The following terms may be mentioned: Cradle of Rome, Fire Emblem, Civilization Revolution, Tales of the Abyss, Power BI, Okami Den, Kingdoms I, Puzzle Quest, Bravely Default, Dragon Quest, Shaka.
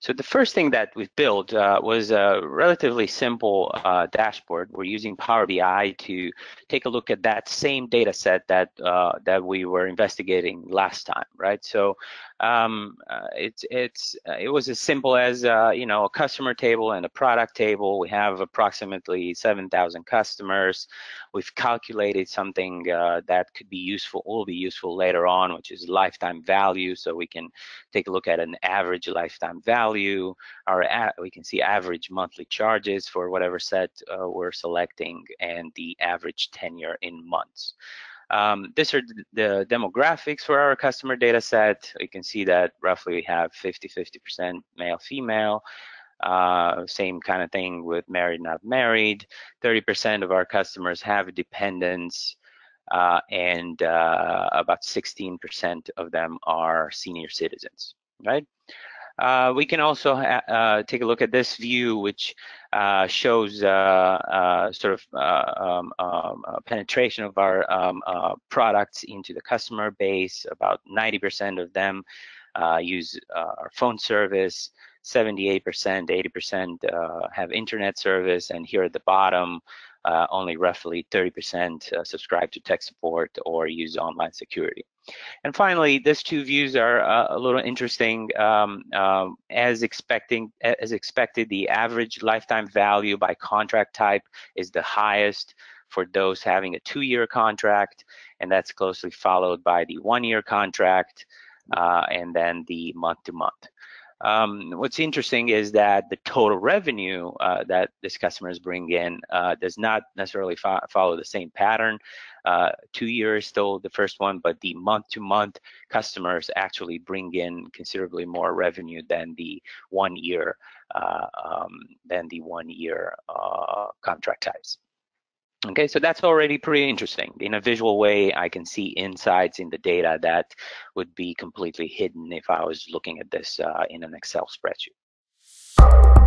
So the first thing that we've built was a relatively simple dashboard. We're using Power BI to take a look at that same data set that we were investigating last time, right? So it was as simple as you know, a customer table and a product table. We have approximately 7,000 customers. We've calculated something that could be useful, will be useful later on, which is lifetime value. So we can take a look at an average lifetime value. We can see average monthly charges for whatever set we're selecting, and the average tenure in months. These are the demographics for our customer data set. You can see that roughly we have 50% male, female, same kind of thing with married, not married. 30% of our customers have dependents, and about 16% of them are senior citizens, right? We can also take a look at this view, which shows penetration of our products into the customer base. About 90% of them use our phone service, 78%, 80% have internet service, and here at the bottom, only roughly 30% subscribe to tech support or use online security. And finally, these two views are a little interesting. As expected, the average lifetime value by contract type is the highest for those having a 2-year contract, and that's closely followed by the 1-year contract, and then the month-to-month. What's interesting is that the total revenue that these customers bring in does not necessarily follow the same pattern. 2 years still the first one, but the month-to-month customers actually bring in considerably more revenue than the 1 year contract types. Okay, so that's already pretty interesting. In a visual way, I can see insights in the data that would be completely hidden if I was looking at this in an Excel spreadsheet.